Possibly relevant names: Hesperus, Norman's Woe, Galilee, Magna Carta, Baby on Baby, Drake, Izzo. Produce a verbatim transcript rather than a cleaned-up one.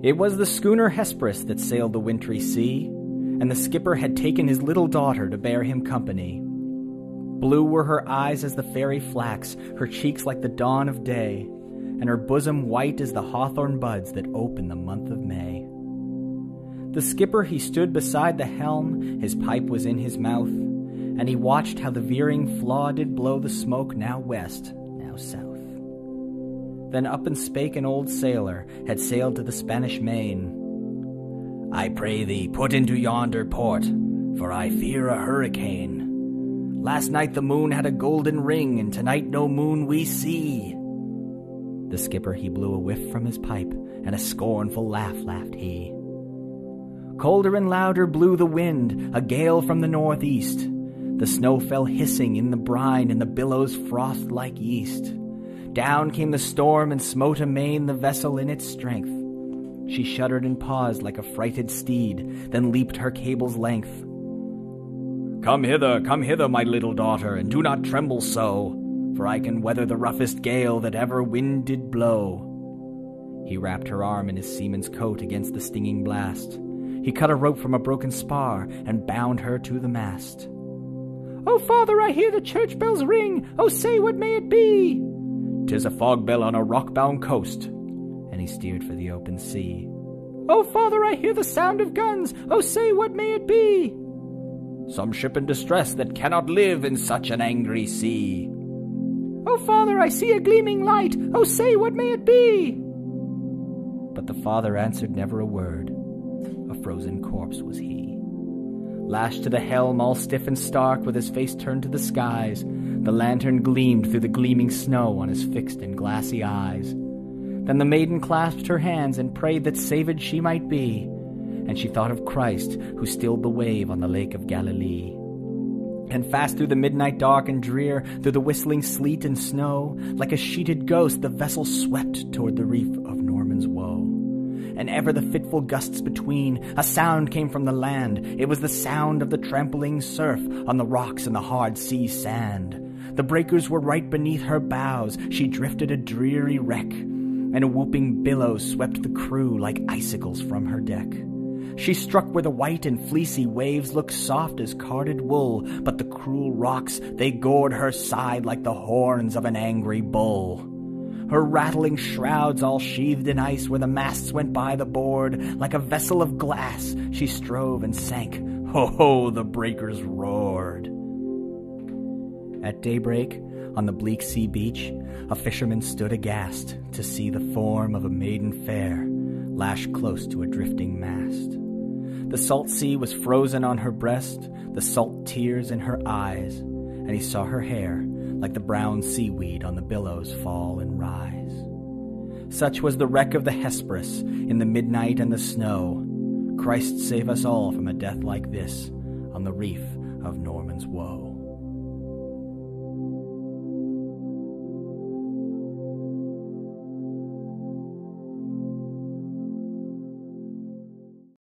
It was the schooner Hesperus that sailed the wintry sea, and the skipper had taken his little daughter to bear him company. Blue were her eyes as the fairy flax, her cheeks like the dawn of day, and her bosom white as the hawthorn buds that open the month of May. The skipper, he stood beside the helm, his pipe was in his mouth, and he watched how the veering flaw did blow the smoke, now west, now south. Then up and spake an old sailor, had sailed to the Spanish main. I pray thee, put into yonder port, for I fear a hurricane. Last night the moon had a golden ring, and tonight no moon we see. The skipper, he blew a whiff from his pipe, and a scornful laugh laughed he. Colder and louder blew the wind, a gale from the northeast. The snow fell hissing in the brine, and the billows frothed like yeast. Down came the storm and smote amain the vessel in its strength. She shuddered and paused like a frighted steed, then leaped her cable's length. Come hither, come hither, my little daughter, and do not tremble so, for I can weather the roughest gale that ever wind did blow. He wrapped her arm in his seaman's coat against the stinging blast. He cut a rope from a broken spar and bound her to the mast. Oh, father, I hear the church bells ring. Oh, say, what may it be? Tis a fog bell on a rock-bound coast, and he steered for the open sea. Oh, father, I hear the sound of guns, oh, say, what may it be? Some ship in distress that cannot live in such an angry sea. Oh, father, I see a gleaming light, oh, say, what may it be? But the father answered never a word, a frozen corpse was he. Lashed to the helm, all stiff and stark, with his face turned to the skies, the lantern gleamed through the gleaming snow on his fixed and glassy eyes. Then the maiden clasped her hands and prayed that saved she might be, and she thought of Christ, who stilled the wave on the lake of Galilee. And fast through the midnight dark and drear, through the whistling sleet and snow, like a sheeted ghost the vessel swept toward the reef of Norman's Woe. And ever the fitful gusts between, a sound came from the land. It was the sound of the trampling surf on the rocks and the hard sea sand. The breakers were right beneath her bows, she drifted a dreary wreck, and a whooping billow swept the crew like icicles from her deck. She struck where the white and fleecy waves looked soft as carded wool, but the cruel rocks, they gored her side like the horns of an angry bull. Her rattling shrouds all sheathed in ice where the masts went by the board, like a vessel of glass, she strove and sank. Ho, ho, the breakers roared. At daybreak, on the bleak sea beach, a fisherman stood aghast to see the form of a maiden fair lashed close to a drifting mast. The salt sea was frozen on her breast, the salt tears in her eyes, and he saw her hair like the brown seaweed on the billows fall and rise. Such was the wreck of the Hesperus in the midnight and the snow. Christ save us all from a death like this on the reef of Norman's Woe.